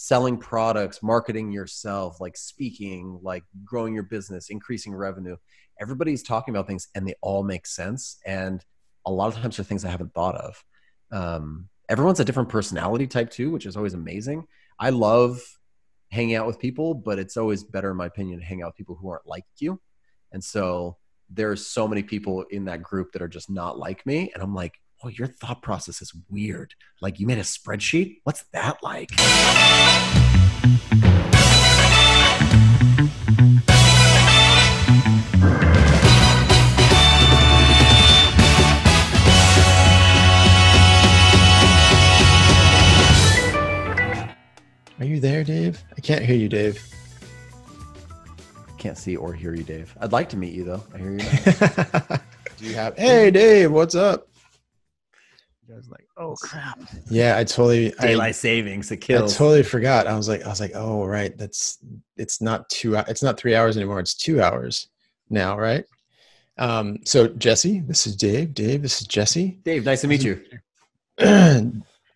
selling products, marketing yourself, like speaking, like growing your business, increasing revenue. Everybody's talking about things and they all make sense. And a lot of times they're things I haven't thought of. Everyone's a different personality type too, which is always amazing. I love hanging out with people, but it's always better, in my opinion, to hang out with people who aren't like you. And so there's so many people in that group that are just not like me. And I'm like, oh, your thought process is weird. Like, you made a spreadsheet? What's that like? Are you there, Dave? I can't hear you, Dave. Can't see or hear you, Dave. I'd like to meet you, though. I hear you. Do you have? Hey, Dave, what's up? I was like, oh crap. Yeah, I totally daylight savings. It kills. I totally forgot. I was like, oh right, it's not 3 hours anymore. It's 2 hours now, right? So Jesse, this is Dave. Dave, this is Jesse. Dave, nice to meet you.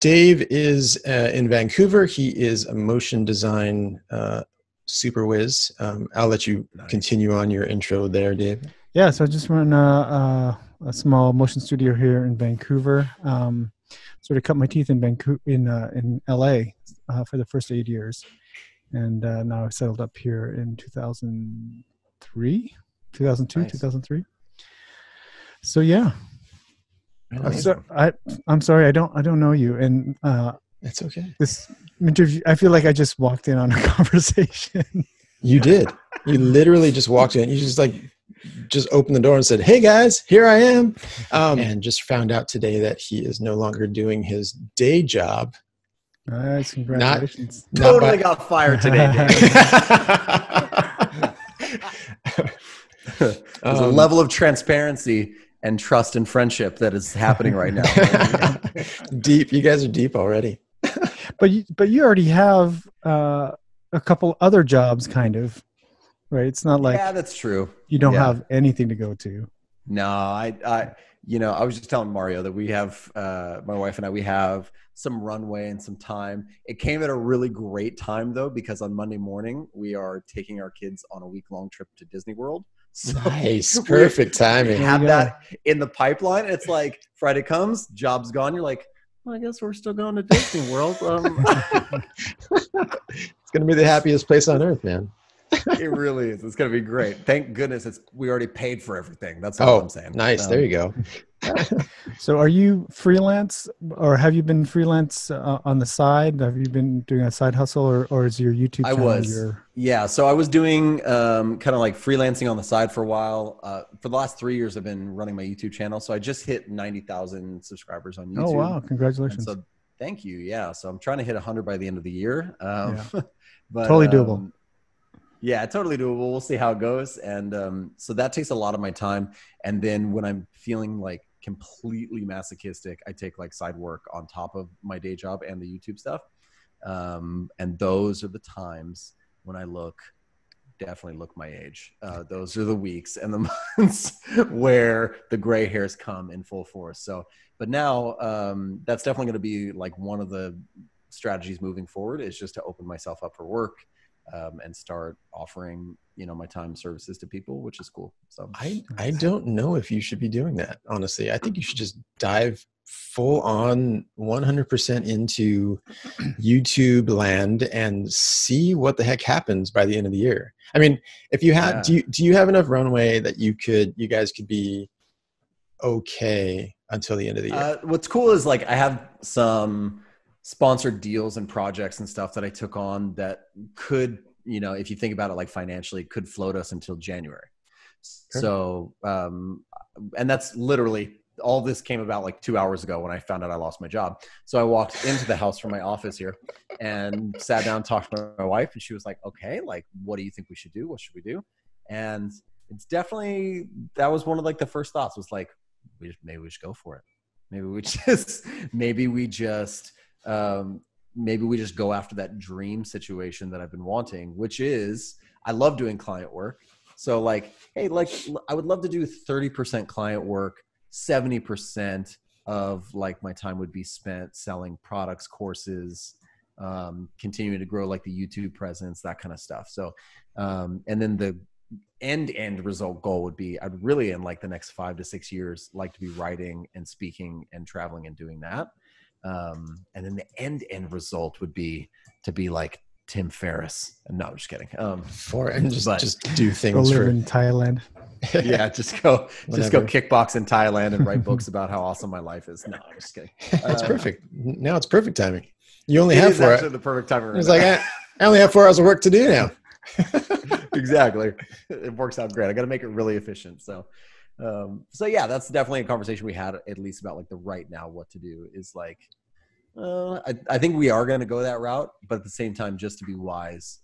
Dave is in Vancouver. He is a motion design super whiz. I'll let you continue on your intro there, Dave. Yeah, so I just run a small motion studio here in Vancouver. Sort of cut my teeth in Vancouver, in LA for the first 8 years. And now I've settled up here in 2002, nice. 2003. So yeah, I'm sorry. I don't know you. And it's okay. This interview, I feel like I just walked in on a conversation. You did. You literally just walked in. You just opened the door and said, "Hey guys, here I am." And just found out today that he is no longer doing his day job. Nice, congratulations. Totally got fired today. There's a level of transparency and trust and friendship that is happening right now. Deep. You guys are deep already. But you already have a couple other jobs, kind of. Right. It's not like, yeah, that's true. You don't have anything to go to. No, I was just telling Mario that we have, my wife and I, we have some runway and some time. It came at a really great time though, because on Monday morning we are taking our kids on a week-long trip to Disney World. So nice. Perfect timing. Have that in the pipeline. It's like Friday comes, job's gone. You're like, well, I guess we're still going to Disney World. It's going to be the happiest place on earth, man. It really is. It's going to be great. Thank goodness we already paid for everything. That's all I'm saying. Nice. There you go. So are you freelance, or have you been freelance on the side? Have you been doing a side hustle, or is your YouTube channel? I was. Yeah. So I was doing kind of like freelancing on the side for a while. For the last 3 years, I've been running my YouTube channel. So I just hit 90,000 subscribers on YouTube. Oh, wow. Congratulations. And so thank you. Yeah. So I'm trying to hit 100 by the end of the year. But, totally doable. Yeah, totally doable. We'll see how it goes. And so that takes a lot of my time. And then when I'm feeling like completely masochistic, I take like side work on top of my day job and the YouTube stuff. And those are the times when I definitely look my age. Those are the weeks and the months where the gray hairs come in full force. So, but now that's definitely going to be like one of the strategies moving forward, is just to open myself up for work. And start offering, my time services to people, which is cool. So I don't know if you should be doing that. Honestly, I think you should just dive full on 100% into YouTube land and see what the heck happens by the end of the year. I mean, if you have, do you have enough runway that you guys could be okay until the end of the year? What's cool is like, I have some sponsored deals and projects and stuff that I took on that could, if you think about it, like financially could float us until January. Sure. So, and that's literally all this came about like 2 hours ago when I found out I lost my job. So I walked into the house from my office here and sat down, talked to my wife, and she was like, okay, like, what do you think we should do? What should we do? And it's definitely, that was one of like the first thoughts was like, maybe we should go for it. Maybe we just go after that dream situation that I've been wanting, which is I love doing client work. So like, hey, like I would love to do 30% client work. 70% of like my time would be spent selling products, courses, continuing to grow like the YouTube presence, that kind of stuff. So, and then the end result goal would be, I'd really in like the next 5 to 6 years, like to be writing and speaking and traveling and doing that. And then the end result would be to be like Tim Ferriss. No, I'm just kidding. Just do things. Go live in Thailand. Yeah, just go kickbox in Thailand and write books about how awesome my life is. No, I'm just kidding. That's perfect. Now it's perfect timing. You only have 4 hours. It's actually the perfect timing. It's like, I only have 4 hours of work to do now. Exactly. It works out great. I got to make it really efficient. So, yeah, that's definitely a conversation we had, at least about like the right now, what to do is like, I think we are going to go that route, but at the same time, just to be wise,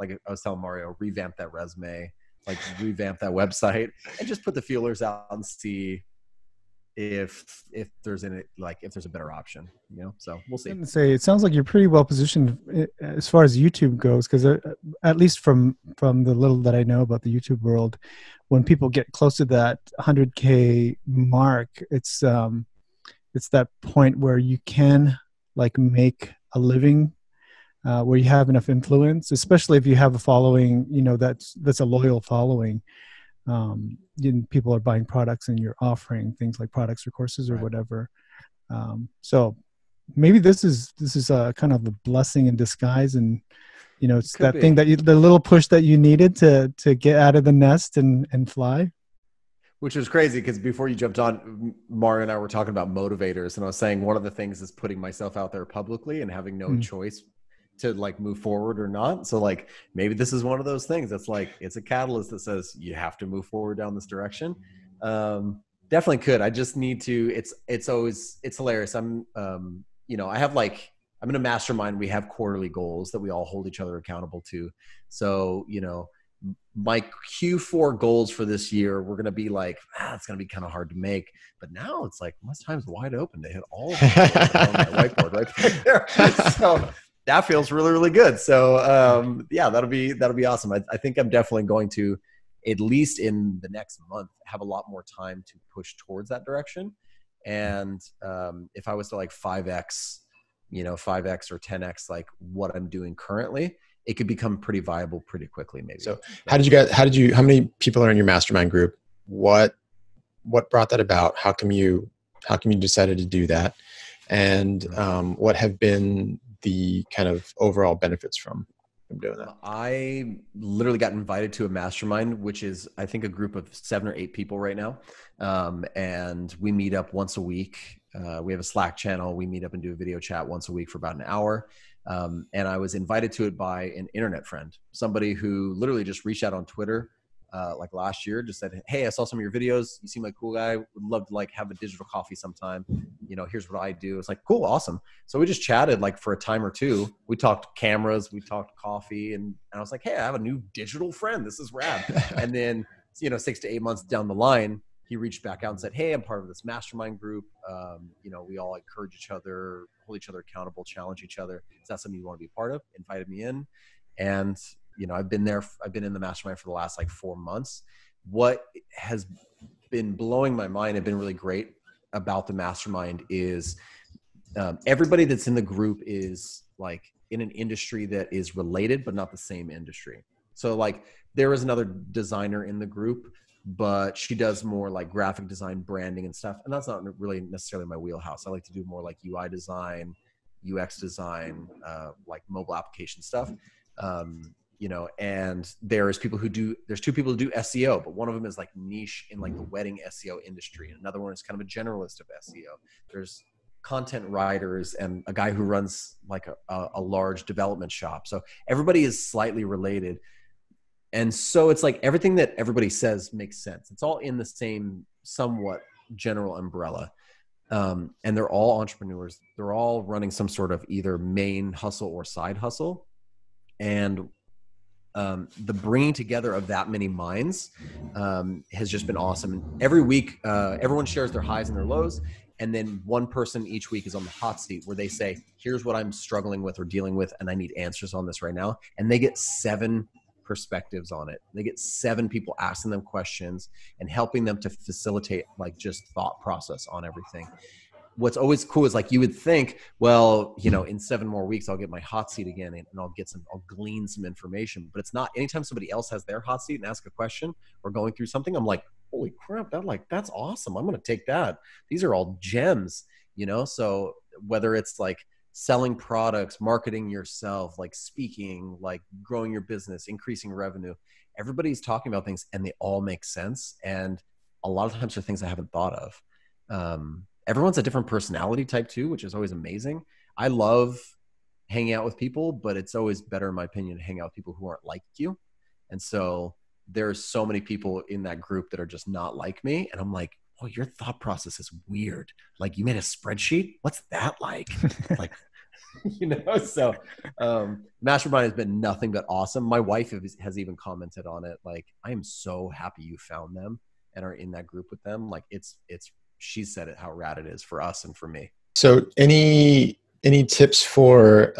like I was telling Mario, revamp that resume, like revamp that website, and just put the feelers out and see if there's if there's a better option, you know? So we'll see. I was going to say, it sounds like you're pretty well positioned as far as YouTube goes, because at least from the little that I know about the YouTube world, when people get close to that 100K mark, it's that point where you can like make a living, where you have enough influence, especially if you have a following, you know, that's a loyal following. People are buying products and you're offering things like products or courses or right. whatever. So maybe this is a kind of a blessing in disguise, and you know, it's could that be. Thing that the little push that you needed to get out of the nest and fly. Which was crazy because before you jumped on, Mario and I were talking about motivators, and I was saying one of the things is putting myself out there publicly and having no choice to like move forward or not. So like, maybe this is one of those things that's like, it's a catalyst that says you have to move forward down this direction. Definitely could. I just need to, it's hilarious. I'm in a mastermind. We have quarterly goals that we all hold each other accountable to. So, you know, my Q4 goals for this year, we're going to be like, it's going to be kind of hard to make. But now it's like, my time's wide open to hit all of my whiteboard right there. So, that feels really, really good. So yeah, that'll be awesome. I think I'm definitely going to, at least in the next month, have a lot more time to push towards that direction. And if I was to like 5X or 10X, like what I'm doing currently, it could become pretty viable pretty quickly maybe. So how many people are in your mastermind group? What brought that about? How come you decided to do that? And what have been the kind of overall benefits from doing that? I literally got invited to a mastermind, which is, I think, a group of 7 or 8 people right now. And we meet up once a week. We have a Slack channel. We meet up and do a video chat once a week for about an hour. And I was invited to it by an internet friend, somebody who literally just reached out on Twitter like last year, just said, hey, I saw some of your videos. You seem like a cool guy. Would love to like have a digital coffee sometime. You know, here's what I do. It's like, cool. Awesome. So we just chatted like for a time or two. We talked cameras, we talked coffee, and I was like, hey, I have a new digital friend. This is rad. And then, you know, 6 to 8 months down the line, he reached back out and said, hey, I'm part of this mastermind group. You know, we all encourage each other, hold each other accountable, challenge each other. Is that something you want to be a part of? Invited me in. And you know, I've been in the mastermind for the last like 4 months. What has been blowing my mind and been really great about the mastermind is everybody that's in the group is like in an industry that is related, but not the same industry. So like there is another designer in the group, but she does more like graphic design, branding and stuff. And that's not really necessarily my wheelhouse. I like to do more like UI design, UX design, like mobile application stuff. You know, and there's 2 people who do SEO, but one of them is like niche in like the wedding SEO industry. And another one is kind of a generalist of SEO. There's content writers and a guy who runs like a large development shop. So everybody is slightly related. And so it's like everything that everybody says makes sense. It's all in the same somewhat general umbrella. And they're all entrepreneurs. They're all running some sort of either main hustle or side hustle. And the bringing together of that many minds has just been awesome. And every week, everyone shares their highs and their lows. And then one person each week is on the hot seat where they say, here's what I'm struggling with or dealing with, and I need answers on this right now. And they get 7 perspectives on it. They get 7 people asking them questions and helping them to facilitate like just thought process on everything. what's always cool is like, you would think, well, you know, in 7 more weeks, I'll get my hot seat again and I'll glean some information, but it's not. Anytime somebody else has their hot seat and ask a question or going through something, I'm like, holy crap, that's awesome. I'm going to take that. These are all gems, you know? So whether it's like selling products, marketing yourself, like speaking, like growing your business, increasing revenue, everybody's talking about things and they all make sense. And a lot of times they're things I haven't thought of. Everyone's a different personality type too, which is always amazing. I love hanging out with people, but it's always better, in my opinion, to hang out with people who aren't like you. And so there's so many people in that group that are just not like me. And I'm like, oh, your thought process is weird. Like, you made a spreadsheet? What's that like? Like, you know, so Mastermind has been nothing but awesome. My wife has even commented on it. Like, I am so happy you found them and are in that group with them. Like, she said it, how rad it is for us and for me. So any tips for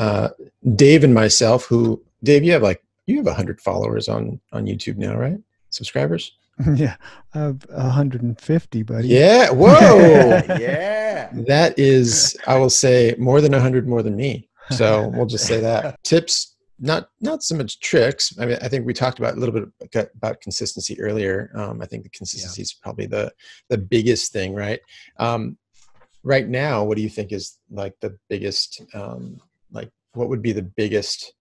Dave and myself, who, Dave, you have 100 followers on YouTube now, right? Subscribers? Yeah. I have 150, buddy. Yeah. Whoa. Yeah. That is, I will say, more than 100 more than me. So we'll just say that. Tips, not so much tricks. I mean, I think we talked about a little bit about consistency earlier. I think the consistency is probably the biggest thing, right? Right now, what do you think is like the biggest, like what would be the biggest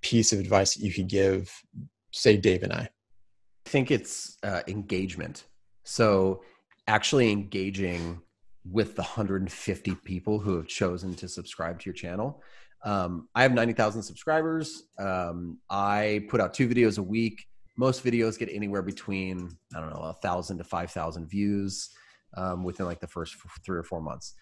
piece of advice that you could give, say, Dave and I? I think it's engagement. So actually engaging with the 150 people who have chosen to subscribe to your channel. I have 90,000 subscribers. I put out 2 videos a week. Most videos get anywhere between, I don't know, 1,000 to 5,000 views within like the first 3 or 4 months.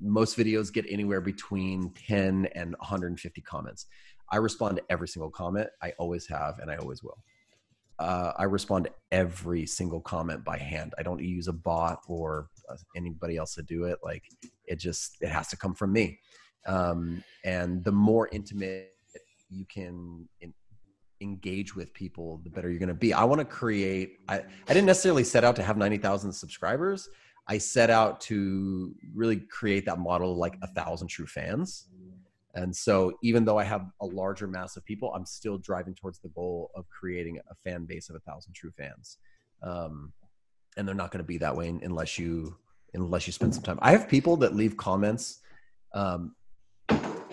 Most videos get anywhere between 10 and 150 comments. I respond to every single comment. I always have, and I always will. I respond to every single comment by hand. I don't use a bot or anybody else to do it. Like, it has to come from me. And the more intimate you can engage with people, the better you're going to be. I want to create, I didn't necessarily set out to have 90,000 subscribers. I set out to really create that model, like 1,000 true fans. And so even though I have a larger mass of people, I'm still driving towards the goal of creating a fan base of 1,000 true fans. And they're not going to be that way unless you spend some time. I have people that leave comments.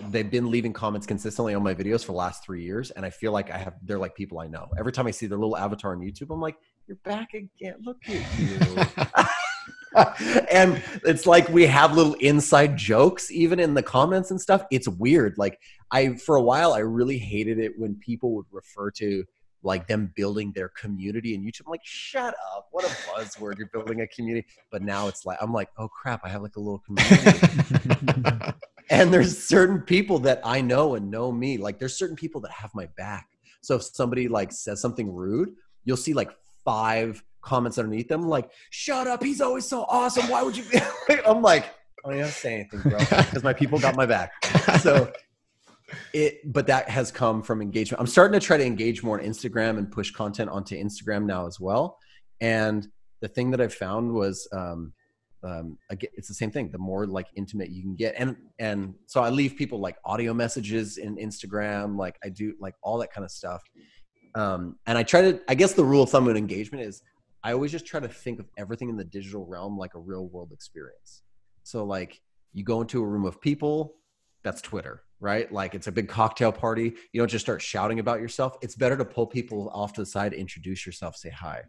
They've been leaving comments consistently on my videos for the last 3 years. And I feel like they're like people I know. Every time I see their little avatar on YouTube, I'm like, you're back again. Look at you. And it's like, we have little inside jokes, even in the comments and stuff. It's weird. Like, for a while, I really hated it when people would refer to like them building their community in YouTube. I'm like, shut up. What a buzzword. You're building a community. But now it's like, I'm like, oh crap, I have like a little community. And there's certain people that I know and know me. Like, there's certain people that have my back. So if somebody like says something rude, you'll see like 5 comments underneath them like, shut up, he's always so awesome, why would you be? I'm like, I don't say anything, bro, because my people got my back. So but that has come from engagement. I'm starting to try to engage more on Instagram and push content onto Instagram now as well. And the thing that I found was again, it's the same thing. The more like intimate you can get, and so I leave people like audio messages in Instagram, like I do like all that kind of stuff. And I guess the rule of thumb in engagement is I always just try to think of everything in the digital realm like a real world experience. So like, you go into a room of people, that's Twitter, right? Like, it's a big cocktail party. You don't just start shouting about yourself. It's better to pull people off to the side, introduce yourself, say hi.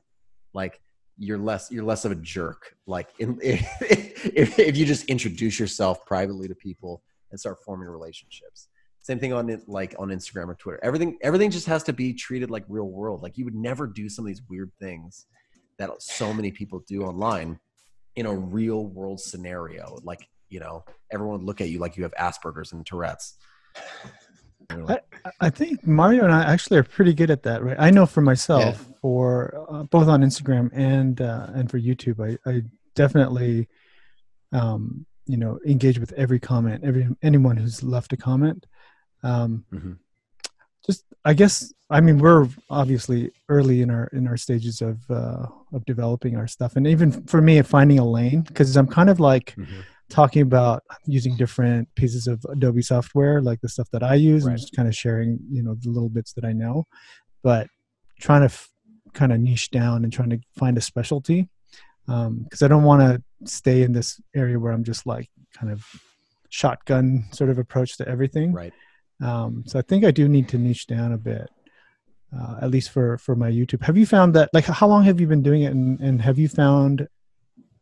Like, you're less of a jerk. Like, if you just introduce yourself privately to people and start forming relationships. Same thing on it, like on Instagram or Twitter. Everything just has to be treated like real world. Like, you would never do some of these weird things that so many people do online in a real world scenario. Like, you know, everyone would look at you like you have Asperger's and Tourette's. I think Mario and I actually are pretty good at that, right? I know for myself, for both on Instagram and for YouTube, I definitely, you know, engage with every comment, anyone who's left a comment. Mm-hmm. just, I guess, I mean, we're obviously early in our stages of developing our stuff. And even for me, finding a lane, because I'm kind of like talking about using different pieces of Adobe software, like the stuff that I use, and just kind of sharing, the little bits that I know, but trying to kind of niche down and trying to find a specialty. Because I don't want to stay in this area where I'm just like kind of shotgun sort of approach to everything. Right. So I think I do need to niche down a bit, at least for my YouTube. Have you found that, like, how long have you been doing it? And have you found,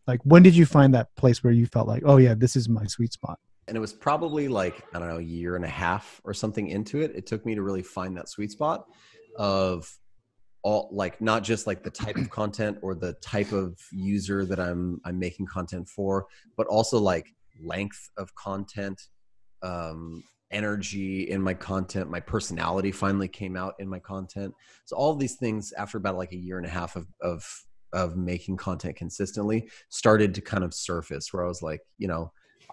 like, when did you find that place where you felt like, oh yeah, this is my sweet spot? And it was probably like, I don't know, a year and a half or something into it. It took me to really find that sweet spot of all, like, not just like the type of content or the type of user that I'm making content for, but also like length of content, energy in my content. My personality finally came out in my content. So all of these things, after about like a year and a half of making content consistently, started to kind of surface, where I was like,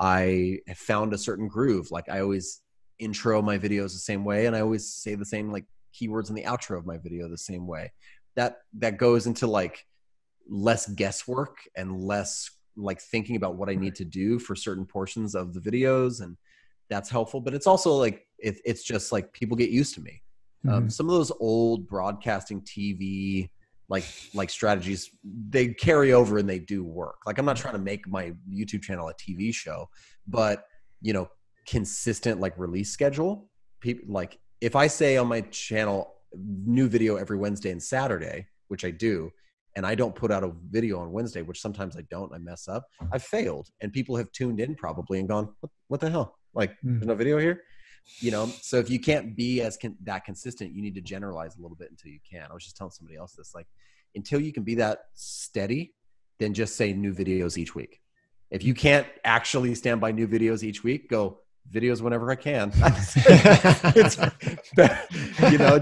I found a certain groove. Like, I always intro my videos the same way, and I always say the same like keywords in the outro of my video the same way. That goes into like less guesswork and less like thinking about what I need to do for certain portions of the videos, and that's helpful. But it's also like, it's just like people get used to me. Some of those old broadcasting TV, like strategies, they carry over and they do work. Like, I'm not trying to make my YouTube channel a TV show, but consistent like release schedule. People, like, if I say on my channel, new video every Wednesday and Saturday, which I do, and I don't put out a video on Wednesday, which sometimes I don't, I mess up, I've failed. And people have tuned in probably and gone, what the hell? Like, there's no video here, So if you can't be as that consistent, you need to generalize a little bit until you can. I was just telling somebody else this, like, until you can be that steady, then just say new videos each week. If you can't actually stand by new videos each week, go videos whenever I can.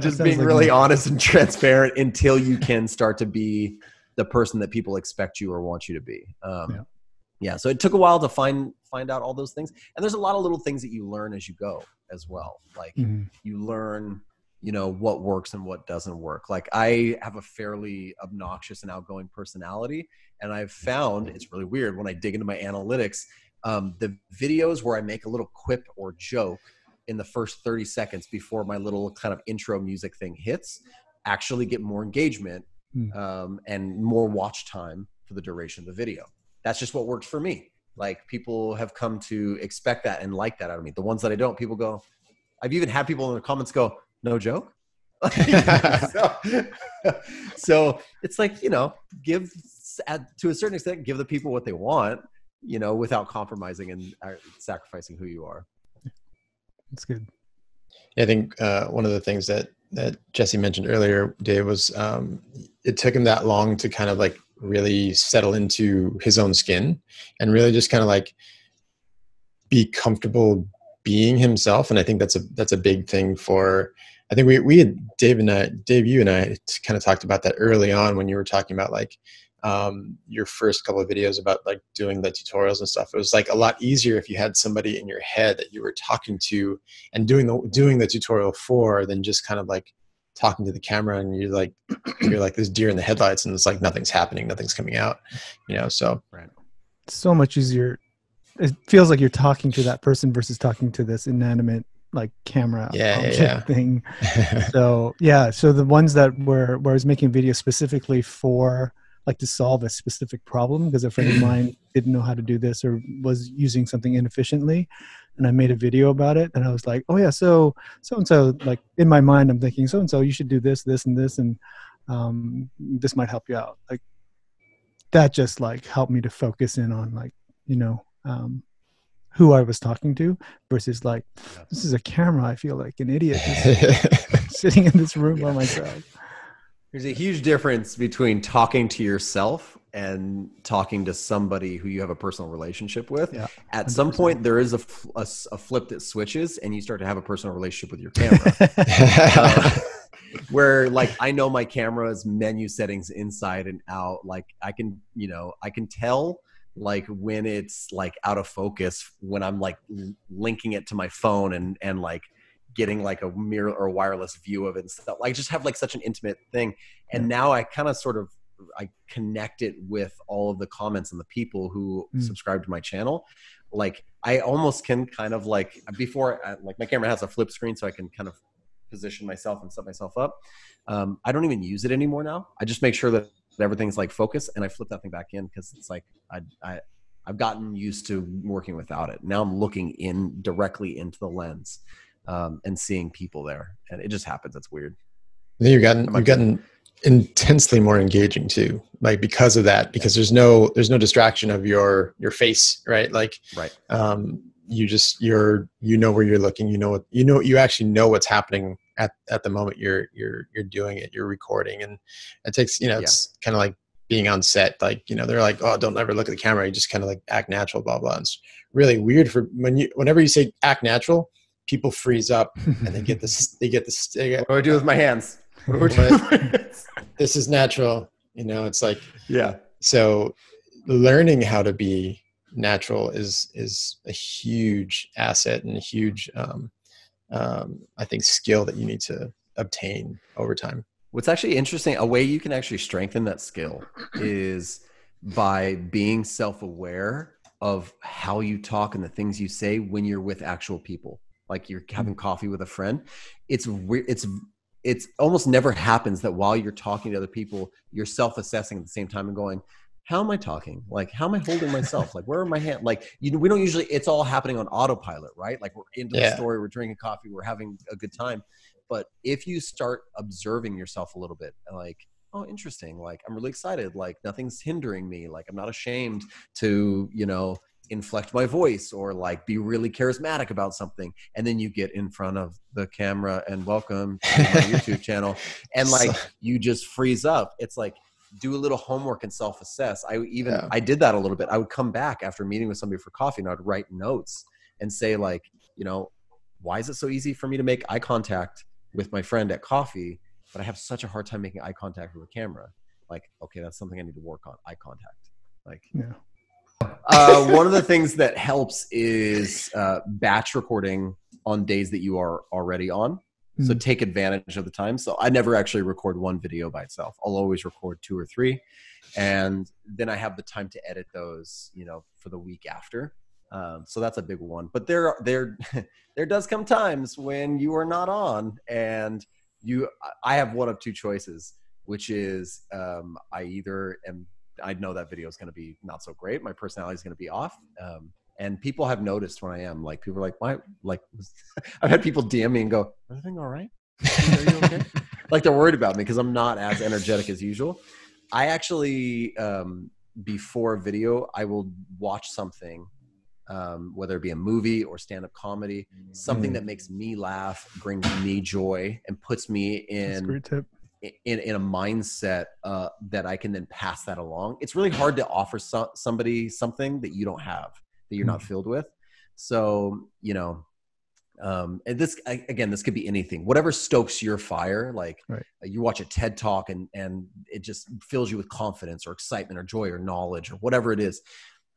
Just being really honest and transparent until you can start to be the person that people expect you or want you to be. Yeah, so it took a while to find out all those things. And there's a lot of little things that you learn as you go as well. Like, you learn, what works and what doesn't work. Like, I have a fairly obnoxious and outgoing personality, and I've found, it's really weird when I dig into my analytics, the videos where I make a little quip or joke in the first 30 seconds before my little kind of intro music thing hits actually get more engagement and more watch time for the duration of the video. That's just what works for me. Like, people have come to expect that and like that out of me. The ones that I don't, people go, I've even had people in the comments go, no joke. so it's like, give, to a certain extent, give the people what they want, without compromising and sacrificing who you are. That's good. Yeah, I think one of the things that Jesse mentioned earlier, Dave, was it took him that long to kind of like really settle into his own skin and really just kind of like be comfortable being himself. And I think that's a big thing for, I think we had Dave, you and I kind of talked about that early on when you were talking about like your first couple of videos about like doing the tutorials and stuff. It was like a lot easier if you had somebody in your head that you were talking to and doing the tutorial for, than just kind of like talking to the camera and you're like this deer in the headlights and it's like nothing's happening, nothing's coming out, so. Right. So much easier. It feels like you're talking to that person versus talking to this inanimate like camera thing. So yeah. So the ones that were, where I was making videos specifically for like to solve a specific problem because a friend of mine didn't know how to do this or was using something inefficiently. And I made a video about it and I was like, oh yeah, so-and-so, like in my mind, I'm thinking so-and-so, you should do this, this, and this, and this might help you out. Like that just like helped me to focus in on like, who I was talking to versus like, this is a camera. I feel like an idiot just sitting in this room by myself. There's a huge difference between talking to yourself and talking to somebody who you have a personal relationship with. Yeah, at some point, there is a flip that switches and you start to have a personal relationship with your camera. Where like, I know my camera's menu settings inside and out. Like I can tell like when it's like out of focus, when I'm like linking it to my phone and like getting like a mirror or a wireless view of it and stuff. I just have like such an intimate thing. And now I kind of sort of, I connect it with all of the comments and the people who subscribe to my channel. Like I almost can kind of like, before, like my camera has a flip screen so I can kind of position myself and set myself up. I don't even use it anymore now. I just make sure that everything's like focus and I flip that thing back in because it's like, I've gotten used to working without it. Now I'm looking in directly into the lens and seeing people there. And it just happens. It's weird. I think you've gotten intensely more engaging too, like because of that, because there's no distraction of your face, right? Like, right. You know where you're looking, you actually know what's happening at the moment you're doing it, you're recording. And it takes, it's kind of like being on set, like, they're like, oh, don't ever look at the camera. You just kind of like act natural, blah, blah. It's really weird for whenever you say act natural, people freeze up and they get this. What do I do with my hands? This is natural, it's like, yeah. So learning how to be natural is a huge asset and a huge, I think skill that you need to obtain over time. What's actually interesting, a way you can actually strengthen that skill is by being self-aware of how you talk and the things you say when you're with actual people, like you're having coffee with a friend. It's almost never happens that while you're talking to other people, you're self-assessing at the same time and going, how am I talking? Like, how am I holding myself? Like, where are my hands? Like, we don't usually, it's all happening on autopilot, right? Like we're into the story, we're drinking coffee, we're having a good time. But if you start observing yourself a little bit, like, oh, interesting. Like, I'm really excited. Like, nothing's hindering me. Like, I'm not ashamed to, inflect my voice or like be really charismatic about something. And then you get in front of the camera and welcome to my YouTube channel. And like, you just freeze up. It's like, do a little homework and self-assess. I did that a little bit. I would come back after meeting with somebody for coffee and I'd write notes and say like, why is it so easy for me to make eye contact with my friend at coffee, but I have such a hard time making eye contact with a camera? Like, okay, that's something I need to work on, eye contact. Like, yeah. One of the things that helps is batch recording on days that you are already on. So take advantage of the time. So I never actually record one video by itself. I'll always record 2 or 3. And then I have the time to edit those, for the week after. So that's a big one. But there does come times when you are not on and I have one of 2 choices, which is I know that video is going to be not so great. My personality is going to be off. And people have noticed when I am, like, people are like, why? Like, I've had people DM me and go, everything all right? Are you okay? Like, they're worried about me because I'm not as energetic as usual. I actually, before a video, I will watch something, whether it be a movie or stand-up comedy, something that makes me laugh, brings me joy, and puts me in a mindset that I can then pass that along. It's really hard to offer somebody something that you don't have, that you're not filled with. So, and this, again, this could be anything, whatever stokes your fire. Like you watch a TED talk and it just fills you with confidence or excitement or joy or knowledge or whatever it is,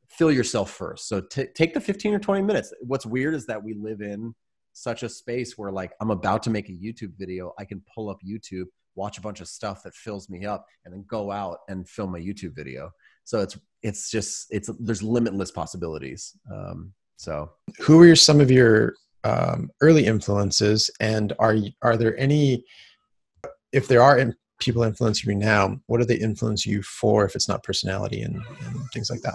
fill yourself first. So take the 15 or 20 minutes. What's weird is that we live in such a space where like, I'm about to make a YouTube video. I can pull up YouTube, watch a bunch of stuff that fills me up and then go out and film a YouTube video. So there's limitless possibilities. Who are some of your early influences, and are there any, if there are people influencing you now, what do they influence you for if it's not personality and things like that?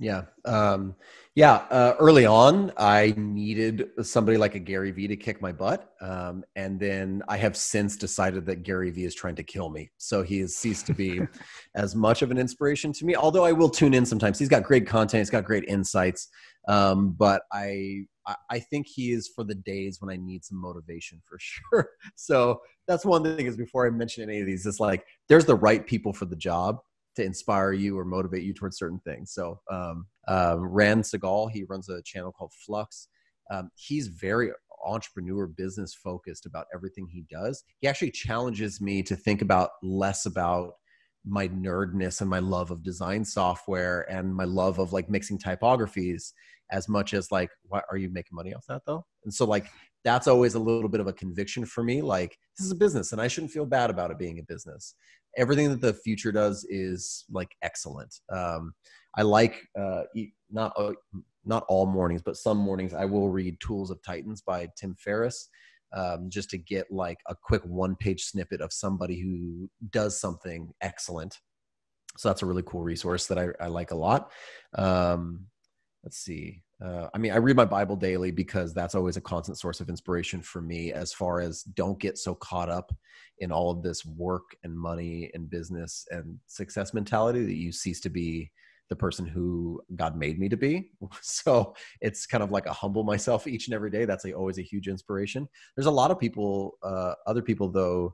Yeah. Early on, I needed somebody like a Gary Vee to kick my butt. And then I have since decided that Gary Vee is trying to kill me. So he has ceased to be as much of an inspiration to me, although I will tune in sometimes. He's got great content. He's got great insights. But I think he is for the days when I need some motivation for sure. So that's one thing is before I mention any of these, it's like, there's the right people for the job to inspire you or motivate you towards certain things. So Rand Segal, he runs a channel called Flux. He's very entrepreneur, business focused about everything he does. He actually challenges me to think about less about my nerdness and my love of design software and my love of like mixing typographies as much as like, what are you making money off that though? And so like, that's always a little bit of a conviction for me. Like, this is a business and I shouldn't feel bad about it being a business. Everything that the future does is like excellent. I like, not all mornings, but some mornings I will read Tools of Titans by Tim Ferriss, just to get like a quick one-page snippet of somebody who does something excellent. So that's a really cool resource that I like a lot. Let's see. I mean, I read my Bible daily because that's always a constant source of inspiration for me, as far as don't get so caught up in all of this work and money and business and success mentality that you cease to be the person who God made me to be. So it's kind of like a humble myself each and every day. That's like always a huge inspiration. There's a lot of people, other people though.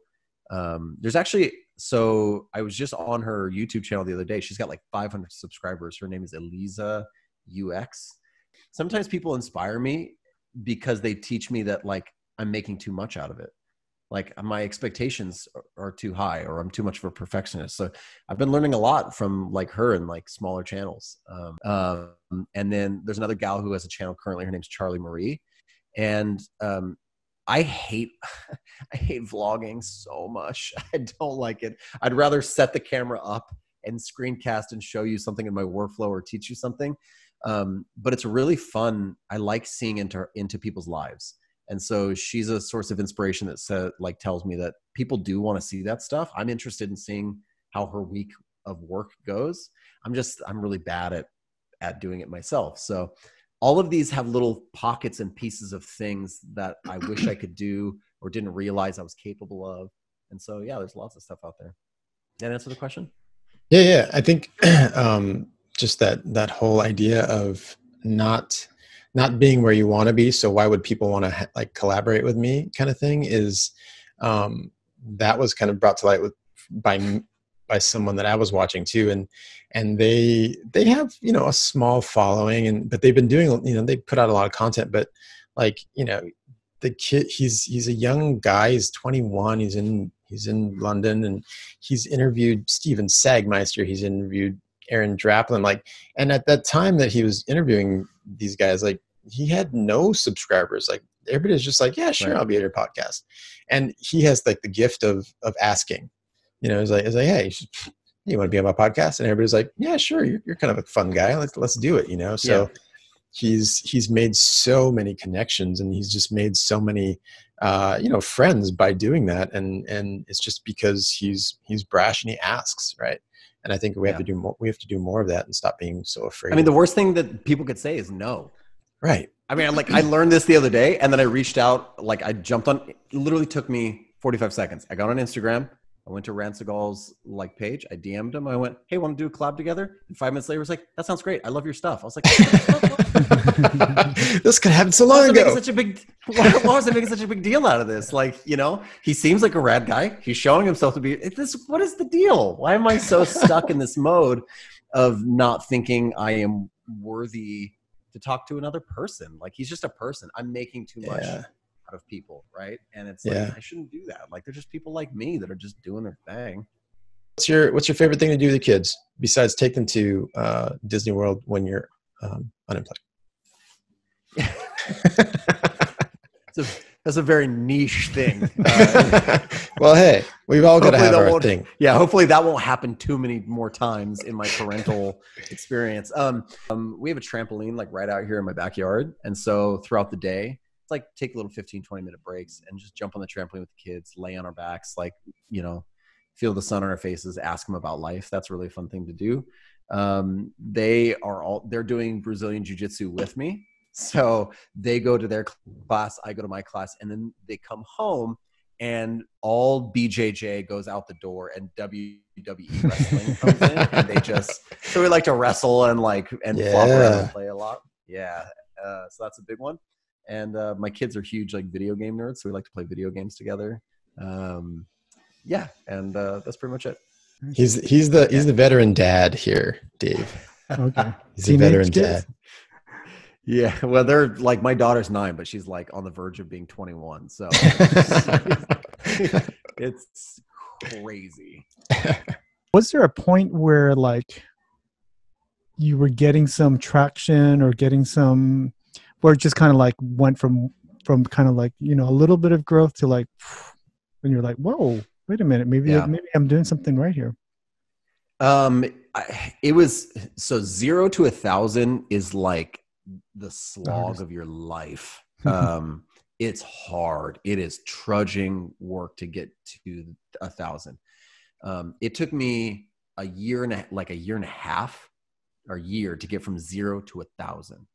There's actually, so I was just on her YouTube channel the other day. She's got like 500 subscribers. Her name is Eliza UX. Sometimes people inspire me because they teach me that like I'm making too much out of it. Like my expectations are too high, or I'm too much of a perfectionist. So I've been learning a lot from like her and like smaller channels. And then there's another gal who has a channel currently, her name's Charlie Marie. And I hate vlogging so much. I don't like it. I'd rather set the camera up and screencast and show you something in my workflow or teach you something. But it's really fun. I like seeing into people's lives. And so she's a source of inspiration that like tells me that people do want to see that stuff. I'm interested in seeing how her week of work goes. I'm really bad at doing it myself. So all of these have little pockets and pieces of things that I wish I could do or didn't realize I was capable of. And so, yeah, there's lots of stuff out there. Did that answer the question? Yeah. Yeah. I think, just that whole idea of not being where you want to be. So why would people want to like collaborate with me kind of thing is, that was kind of brought to light by someone that I was watching too. And they have, you know, a small following, but they've been doing, you know, they put out a lot of content, but like, you know, the kid, he's a young guy, he's 21, he's in London, and he's interviewed Stefan Sagmeister. He's interviewed Aaron Draplin, like, and at that time that he was interviewing these guys, like he had no subscribers. Like everybody's just like, yeah, sure. Right. I'll be at your podcast. And he has like the gift of asking, you know, it's like, hey, you want to be on my podcast? And everybody's like, yeah, sure. You're kind of a fun guy. Let's do it. You know? So yeah. He's made so many connections, and he's just made so many, you know, friends by doing that. And it's just because he's brash and he asks, right? And I think we have to do more. We have to do more of that and stop being so afraid. I mean, the worst thing that people could say is no. Right. I mean, I learned this the other day, and then I reached out, like I jumped on, it literally took me 45 seconds. I got on Instagram. I went to Rand Segal's like page. I DM'd him. I went, hey, want to do a collab together? And 5 minutes later, he was like, that sounds great. I love your stuff. I was like, this could happen so long ago. Why was I making such a big deal out of this? Like, you know, he seems like a rad guy. He's showing himself to be what is the deal? Why am I so stuck in this mode of not thinking I am worthy to talk to another person? Like, he's just a person. I'm making too much out of people, right? And it's like, I shouldn't do that. Like, they're just people like me that are just doing their thing. What's your favorite thing to do with the kids besides take them to Disney World when you're unemployed? That's a very niche thing. Well, hey, we've all got to have our thing. Yeah, hopefully that won't happen too many more times in my parental experience. We have a trampoline like right out here in my backyard, and so throughout the day, it's like take little 15-20 minute breaks and just jump on the trampoline with the kids, lay on our backs, like, you know, feel the sun on our faces, ask them about life. That's a really fun thing to do. They're doing Brazilian jiu-jitsu with me. So they go to their class, I go to my class, and then they come home and all BJJ goes out the door and WWE wrestling comes in, and so we like to wrestle and flop around and play a lot. Yeah. So that's a big one. And my kids are huge, like, video game nerds. So we like to play video games together. And that's pretty much it. He's the veteran dad here, Dave. Okay. He's a veteran dad. Yeah. Well, they're like, my daughter's 9, but she's like on the verge of being 21. So it's crazy. Was there a point where like you were getting some traction or where it just kind of like went from from kind of like, you know, a little bit of growth to like, and you're like, whoa, wait a minute. Maybe, maybe I'm doing something right here. It was, so 0 to 1,000 is like the slog of your life. It's hard. It is trudging work to get to 1,000. It took me a year to get from 0 to 1,000.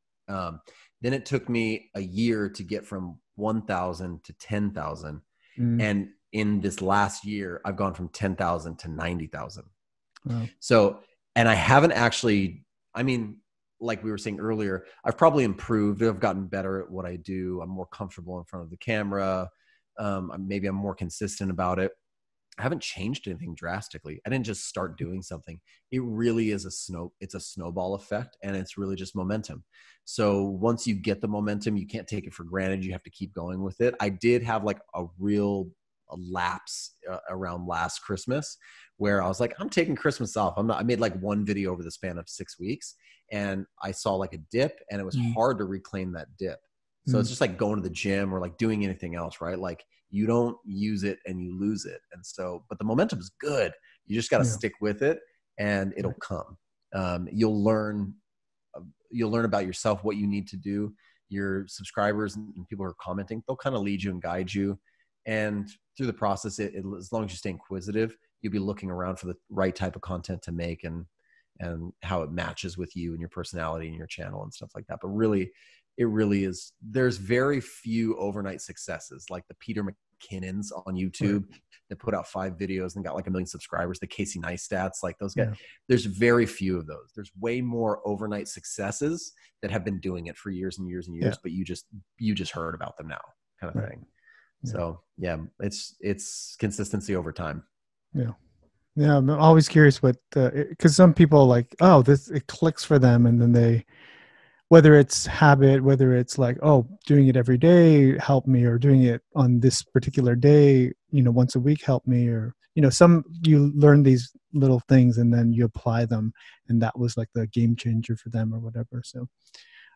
Then it took me a year to get from 1,000 to 10,000. Mm. And in this last year, I've gone from 10,000 to 90,000. Wow. So, and I haven't actually, I mean, like we were saying earlier, I've probably improved. I've gotten better at what I do. I'm more comfortable in front of the camera. Maybe I'm more consistent about it. I haven't changed anything drastically. I didn't just start doing something. It really is a snowball effect, and it's really just momentum. So once you get the momentum, you can't take it for granted. You have to keep going with it. I did have like a lapse around last Christmas where I was like, I'm taking Christmas off. I made like one video over the span of 6 weeks, and I saw like a dip, and it was hard to reclaim that dip. So it's just like going to the gym or like doing anything else, right? Like you don't use it and you lose it. And so, but the momentum is good. You just got to stick with it and it'll come. You'll learn about yourself, what you need to do. Your subscribers and people who are commenting, they'll kind of lead you and guide you. And through the process, as long as you stay inquisitive, you'll be looking around for the right type of content to make and how it matches with you and your personality and your channel and stuff like that. But really, it really is. There's very few overnight successes, like the Peter McKinnons on YouTube that put out 5 videos and got like 1 million subscribers, the Casey Neistats, like those guys. There's very few of those. There's way more overnight successes that have been doing it for years and years and years, but you just heard about them now, kind of thing. Yeah. So yeah, it's consistency over time. Yeah. Yeah. I'm always curious what, cause some people like, oh, it clicks for them. And then they, whether it's habit, whether it's like, oh, doing it every day helped me, or doing it on this particular day, you know, once a week helped me, or, you know, you learn these little things and then you apply them. And that was like the game changer for them or whatever. So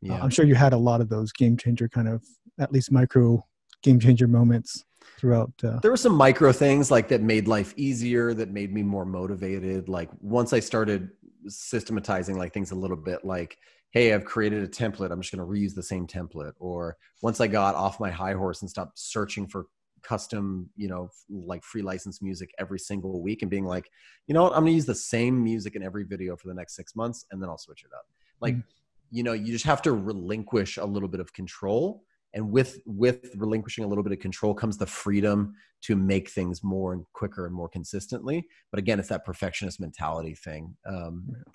I'm sure you had a lot of those game changer kind of, at least micro game changer moments throughout. There were some micro things like that made life easier, that made me more motivated. Like once I started systematizing like things a little bit, like, hey, I've created a template. I'm just going to reuse the same template. Or once I got off my high horse and stopped searching for custom, you know, like free license music every single week and being like, you know what, I'm going to use the same music in every video for the next 6 months and then I'll switch it up. Like, you know, you just have to relinquish a little bit of control. And with relinquishing a little bit of control comes the freedom to make things more and quicker and more consistently. But again, it's that perfectionist mentality thing.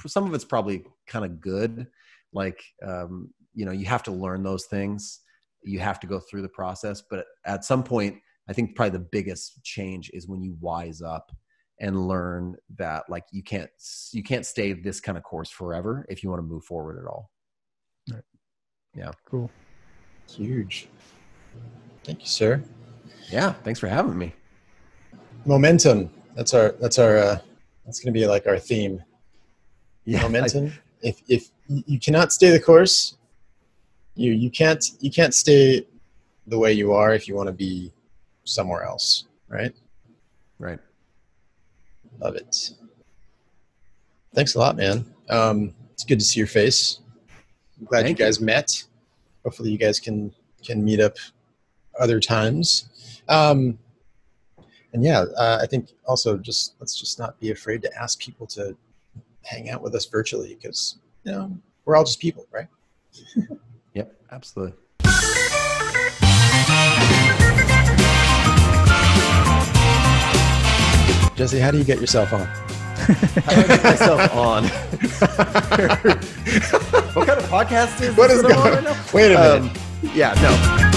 Some of it's probably kind of good. Like, you know, you have to learn those things. You have to go through the process. But at some point, I think probably the biggest change is when you wise up and learn that like you can't stay this kind of course forever if you want to move forward at all. Right. Yeah. Cool. Huge. Thank you, sir. Yeah. Thanks for having me. Momentum. That's going to be like our theme. Yeah. Momentum. If you cannot stay the course, you can't stay the way you are if you want to be somewhere else, right? Right. Love it. Thanks a lot, man. It's good to see your face. I'm glad you guys met. Hopefully you guys can meet up other times. And yeah, I think also let's not be afraid to ask people to hang out with us virtually, because you know we're all just people, right? Yep, absolutely. Jesse, how do you get yourself on? How do I get myself on? What kind of podcast is this? What is going on right now? Wait a minute. Yeah, no.